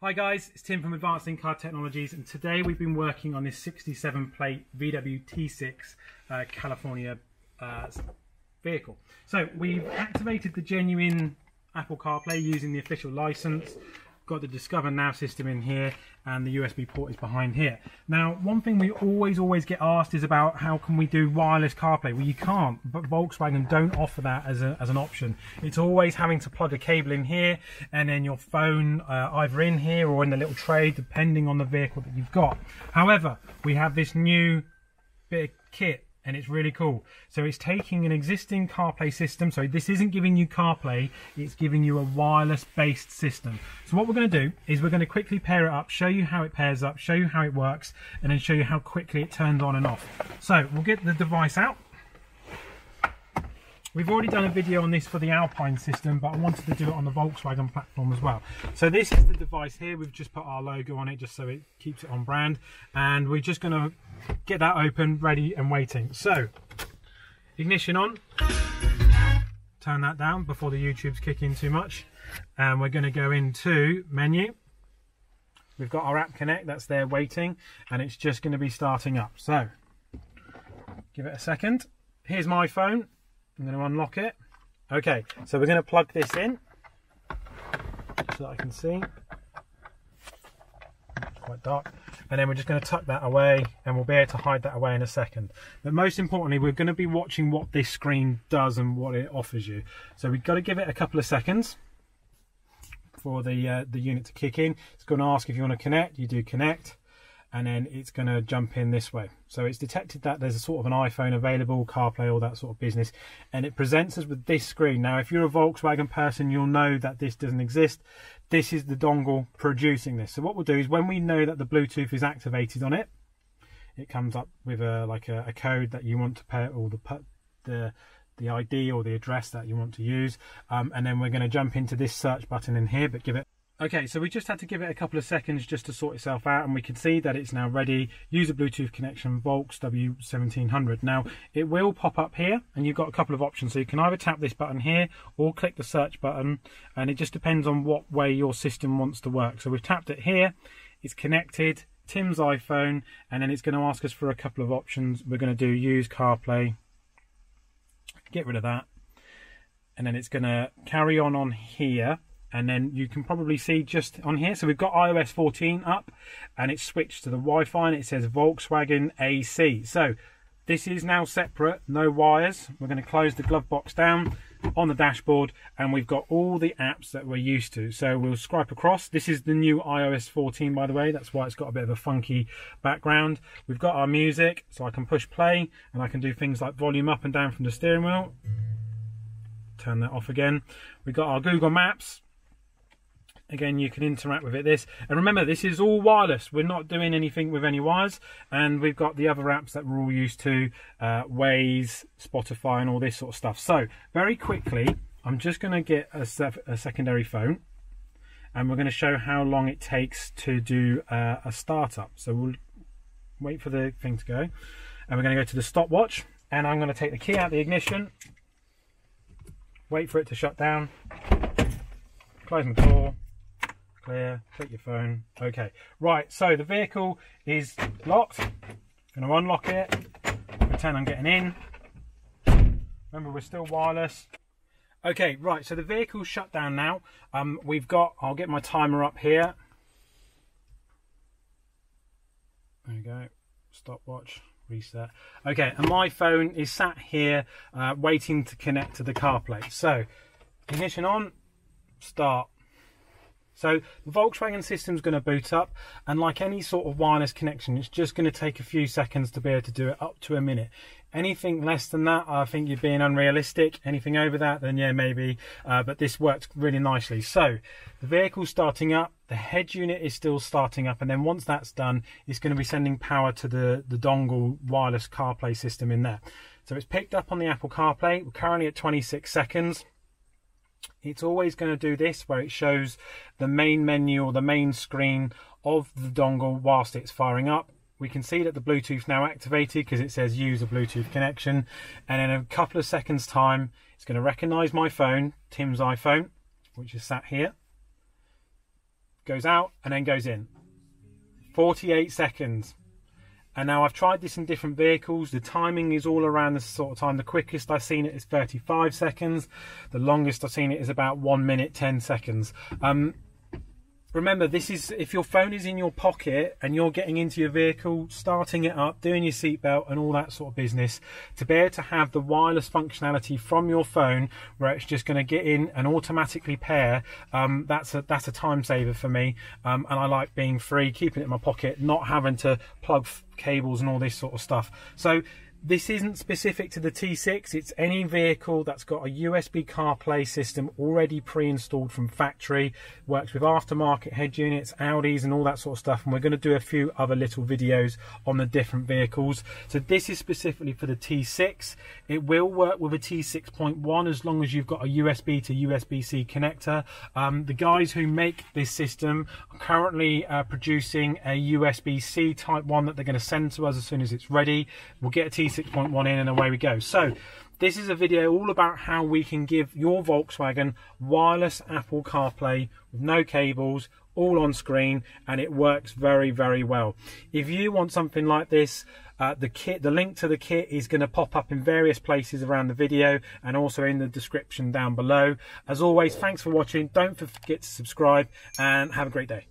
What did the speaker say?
Hi guys, it's Tim from Advanced In-Car Technologies, and today we've been working on this 67 plate VW T6 California vehicle. So we've activated the genuine Apple CarPlay using the official license, got the Discover Nav system in here, and the USB port is behind here. Now, one thing we always get asked is about how can we do wireless CarPlay? Well, you can't, but Volkswagen don't offer that as an option. It's always having to plug a cable in here and then your phone either in here or in the little tray, depending on the vehicle that you've got. However, we have this new bit of kit and it's really cool. So it's taking an existing CarPlay system. So this isn't giving you CarPlay, it's giving you a wireless based system. So what we're going to do is we're going to quickly pair it up, show you how it pairs up, show you how it works, and then show you how quickly it turns on and off. So we'll get the device out. We've already done a video on this for the Alpine system, but I wanted to do it on the Volkswagen platform as well. So this is the device here. We've just put our logo on it just so it keeps it on brand. And we're just going to get that open, ready and waiting. So, ignition on. Turn that down before the YouTubes kick in too much. And we're going to go into menu. We've got our App Connect, that's there waiting. And it's just going to be starting up. So, give it a second. Here's my phone. I'm going to unlock it. Okay, so we're going to plug this in so that I can see. It's quite dark. And then we're just going to tuck that away, and we'll be able to hide that away in a second. But most importantly, we're going to be watching what this screen does and what it offers you. So we've got to give it a couple of seconds for the unit to kick in. It's going to ask if you want to connect. You do connect. And then it's going to jump in this way. So it's detected that there's a sort of an iPhone available, CarPlay, all that sort of business. And it presents us with this screen. Now, if you're a Volkswagen person, you'll know that this doesn't exist. This is the dongle producing this. So what we'll do is when we know that the Bluetooth is activated on it, it comes up with a code that you want to pair, or the ID or the address that you want to use. And then we're going to jump into this search button in here, but give it. Okay, so we just had to give it a couple of seconds just to sort itself out, and we can see that it's now ready. Use a Bluetooth connection, Volks W1700. Now, it will pop up here, and you've got a couple of options. So you can either tap this button here or click the search button, and it just depends on what way your system wants to work. So we've tapped it here, it's connected, Tim's iPhone, and then it's going to ask us for a couple of options. We're going to do use CarPlay, get rid of that, and then it's going to carry on here. And then you can probably see just on here, so we've got iOS 14 up, and it's switched to the Wi-Fi, and it says Volkswagen AC. So this is now separate, no wires. We're going to close the glove box down on the dashboard, and we've got all the apps that we're used to. So we'll swipe across. This is the new iOS 14, by the way. That's why it's got a bit of a funky background. We've got our music, so I can push play, and I can do things like volume up and down from the steering wheel. Turn that off again. We've got our Google Maps. Again, you can interact with it this. And remember, this is all wireless. We're not doing anything with any wires. And we've got the other apps that we're all used to, Waze, Spotify, and all this sort of stuff. So very quickly, I'm just going to get a secondary phone. And we're going to show how long it takes to do a startup. So we'll wait for the thing to go. And we're going to go to the stopwatch. And I'm going to take the key out of the ignition. Wait for it to shut down. Close my door. Clear, take your phone. Okay, right, so the vehicle is locked. I'm gonna unlock it, pretend I'm getting in. Remember, we're still wireless. Okay, right, so the vehicle's shut down now. We've got, I'll get my timer up here. There you go, stopwatch, reset. Okay, and my phone is sat here waiting to connect to the CarPlay. So, ignition on, start. So the Volkswagen system is going to boot up, and like any sort of wireless connection, it's just going to take a few seconds to be able to do it, up to a minute. Anything less than that, I think you're being unrealistic. Anything over that, then yeah, maybe. But this works really nicely. So the vehicle's starting up, the head unit is still starting up, and then once that's done, it's going to be sending power to the dongle wireless CarPlay system in there. So it's picked up on the Apple CarPlay. We're currently at 26 seconds. It's always going to do this where it shows the main menu or the main screen of the dongle whilst it's firing up. We can see that the Bluetooth now activated because it says use a Bluetooth connection. And in a couple of seconds time, it's going to recognize my phone, Tim's iPhone, which is sat here. goes out and then goes in. 48 seconds. And now I've tried this in different vehicles. The timing is all around this sort of time. The quickest I've seen it is 35 seconds. The longest I've seen it is about 1 minute, 10 seconds. Remember, this is if your phone is in your pocket and you're getting into your vehicle, starting it up, doing your seatbelt and all that sort of business, to be able to have the wireless functionality from your phone where it's just going to get in and automatically pair, that's a time saver for me. And I like being free, keeping it in my pocket, not having to plug cables and all this sort of stuff. So this isn't specific to the T6, it's any vehicle that's got a USB CarPlay system already pre-installed from factory, works with aftermarket head units, Audis and all that sort of stuff, and we're going to do a few other little videos on the different vehicles. So this is specifically for the T6. It will work with a T6.1 as long as you've got a USB to USB-C connector. The guys who make this system are currently producing a USB-C type 1 that they're going to send to us as soon as it's ready. We'll get a T6.1 in and away we go. So this is a video all about how we can give your Volkswagen wireless Apple CarPlay with no cables, all on screen, and it works very, very well. If you want something like this, the link to the kit is going to pop up in various places around the video and also in the description down below. As always, thanks for watching. Don't forget to subscribe and have a great day.